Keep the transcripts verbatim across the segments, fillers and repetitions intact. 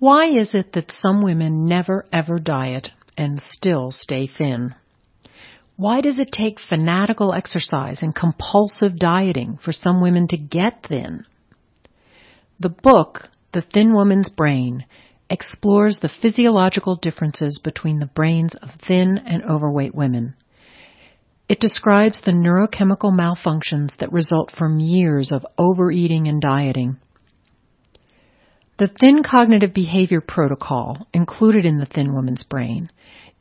Why is it that some women never ever diet and still stay thin? Why does it take fanatical exercise and compulsive dieting for some women to get thin? The book, The Thin Woman's Brain, explores the physiological differences between the brains of thin and overweight women. It describes the neurochemical malfunctions that result from years of overeating and dieting. The Thin Cognitive Behavior Protocol, included in The Thin Woman's Brain,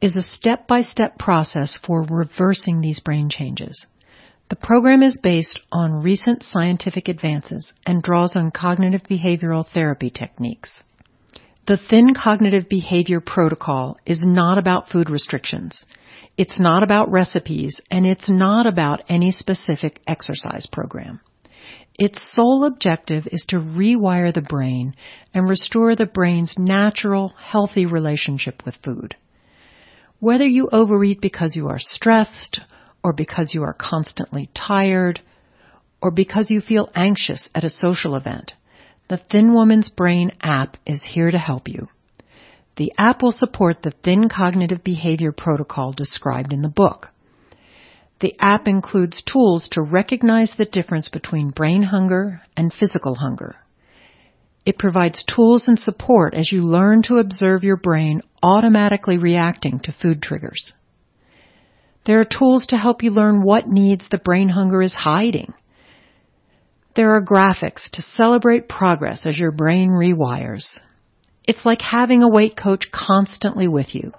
is a step-by-step process for reversing these brain changes. The program is based on recent scientific advances and draws on cognitive behavioral therapy techniques. The Thin Cognitive Behavior Protocol is not about food restrictions. It's not about recipes, and it's not about any specific exercise program. Its sole objective is to rewire the brain and restore the brain's natural, healthy relationship with food. Whether you overeat because you are stressed, or because you are constantly tired, or because you feel anxious at a social event, the Thin Woman's Brain app is here to help you. The app will support the Thin Cognitive Behavior Protocol described in the book. The app includes tools to recognize the difference between brain hunger and physical hunger. It provides tools and support as you learn to observe your brain automatically reacting to food triggers. There are tools to help you learn what needs the brain hunger is hiding. There are graphics to celebrate progress as your brain rewires. It's like having a weight coach constantly with you.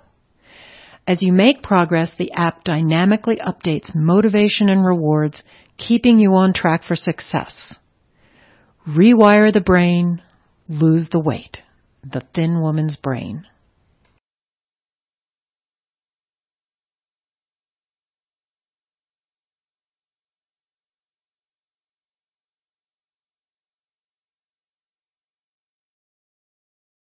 As you make progress, the app dynamically updates motivation and rewards, keeping you on track for success. Rewire the brain, lose the weight. The Thin Woman's Brain.